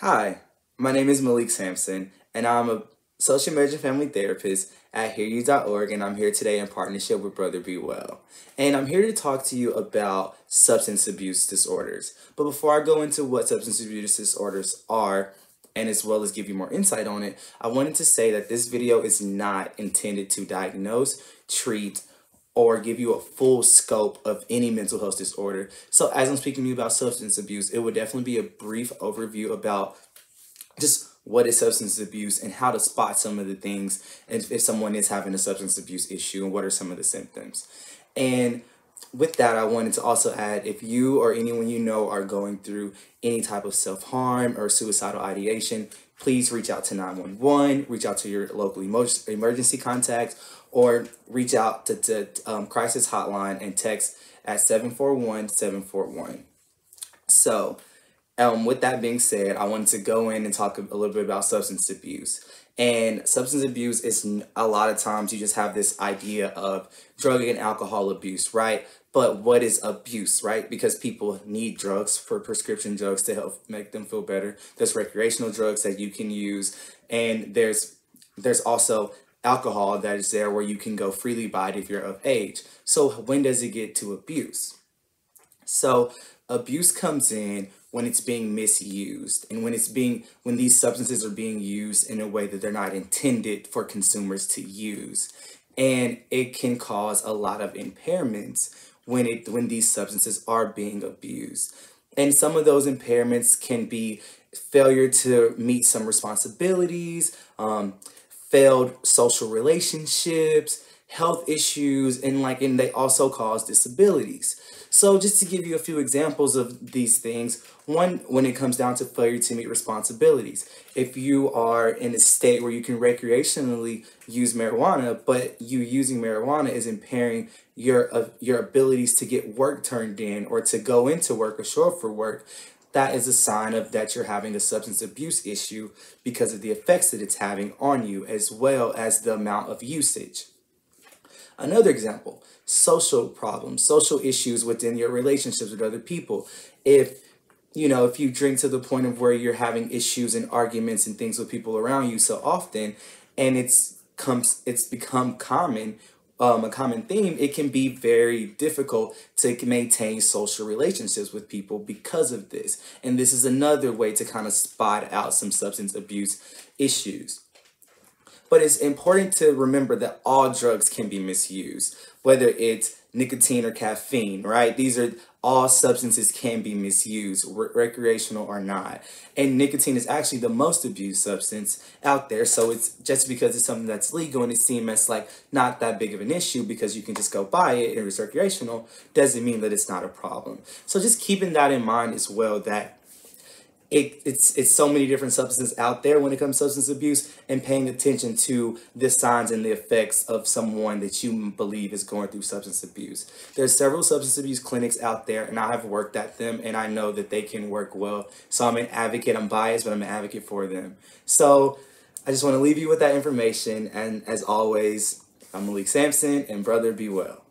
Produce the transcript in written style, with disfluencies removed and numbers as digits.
Hi, my name is Malik Sampson, and I'm a social marriage and family therapist at HearYou.org, and I'm here today in partnership with Brother Be Well. And I'm here to talk to you about substance abuse disorders. But before I go into what substance abuse disorders are, and as well as give you more insight on it, I wanted to say that this video is not intended to diagnose, treat, or give you a full scope of any mental health disorder. So as I'm speaking to you about substance abuse, it would definitely be a brief overview about just what is substance abuse and how to spot some of the things if someone is having a substance abuse issue and what are some of the symptoms. And with that, I wanted to also add, if you or anyone you know are going through any type of self-harm or suicidal ideation, please reach out to 911, reach out to your local emergency contact, or reach out to the crisis hotline and text at 741-741. So with that being said, I wanted to go in and talk a little bit about substance abuse. And substance abuse is, a lot of times you just have this idea of drug and alcohol abuse, right? But what is abuse, right? Because people need drugs, for prescription drugs to help make them feel better. There's recreational drugs that you can use. And there's also alcohol that is there where you can go freely by it if you're of age. So when does it get to abuse? So abuse comes in when it's being misused and when these substances are being used in a way that they're not intended for consumers to use. And it can cause a lot of impairments when these substances are being abused. And some of those impairments can be failure to meet some responsibilities, failed social relationships, health issues, and they also cause disabilities. So just to give you a few examples of these things, one, when it comes down to failure to meet responsibilities. If you are in a state where you can recreationally use marijuana, but you using marijuana is impairing your abilities to get work turned in or to go into work or show up for work, that is a sign of that you're having a substance abuse issue because of the effects that it's having on you, as well as the amount of usage. Another example, social problems, social issues within your relationships with other people. If you drink to the point of where you're having issues and arguments and things with people around you so often, and it's become common, a common theme, it can be very difficult to maintain social relationships with people because of this. And this is another way to kind of spot out some substance abuse issues. But it's important to remember that all drugs can be misused, whether it's nicotine or caffeine, right? These are all substances can be misused, recreational or not. And nicotine is actually the most abused substance out there. So it's just because it's something that's legal and it seems as like not that big of an issue because you can just go buy it and it's recreational, doesn't mean that it's not a problem. So just keeping that in mind as well, that it's so many different substances out there when it comes to substance abuse, and paying attention to the signs and the effects of someone that you believe is going through substance abuse. There's several substance abuse clinics out there, and I have worked at them, and I know that they can work well. So I'm an advocate. I'm biased, but I'm an advocate for them. So I just want to leave you with that information. And as always, I'm Malik Sampson, and Brother Be Well.